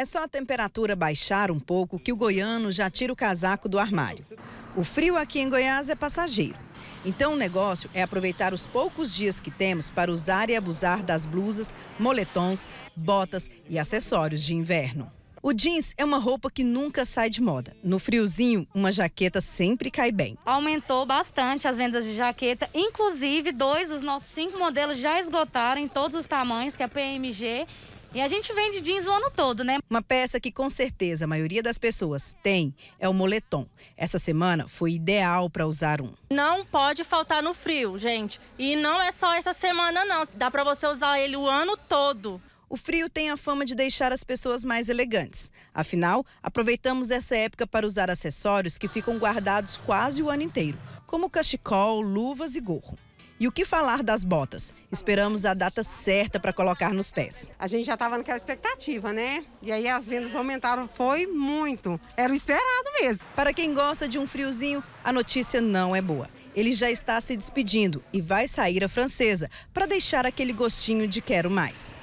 É só a temperatura baixar um pouco que o goiano já tira o casaco do armário. O frio aqui em Goiás é passageiro. Então o negócio é aproveitar os poucos dias que temos para usar e abusar das blusas, moletons, botas e acessórios de inverno. O jeans é uma roupa que nunca sai de moda. No friozinho, uma jaqueta sempre cai bem. Aumentou bastante as vendas de jaqueta. Inclusive, 2 dos nossos 5 modelos já esgotaram em todos os tamanhos, que é a PMG. E a gente vende jeans o ano todo, né? Uma peça que com certeza a maioria das pessoas tem é o moletom. Essa semana foi ideal para usar um. Não pode faltar no frio, gente. E não é só essa semana, não. Dá para você usar ele o ano todo. O frio tem a fama de deixar as pessoas mais elegantes. Afinal, aproveitamos essa época para usar acessórios que ficam guardados quase o ano inteiro, como cachecol, luvas e gorro. E o que falar das botas? Esperamos a data certa para colocar nos pés. A gente já estava naquela expectativa, né? E aí as vendas aumentaram, foi muito. Era o esperado mesmo. Para quem gosta de um friozinho, a notícia não é boa. Ele já está se despedindo e vai sair à francesa para deixar aquele gostinho de quero mais.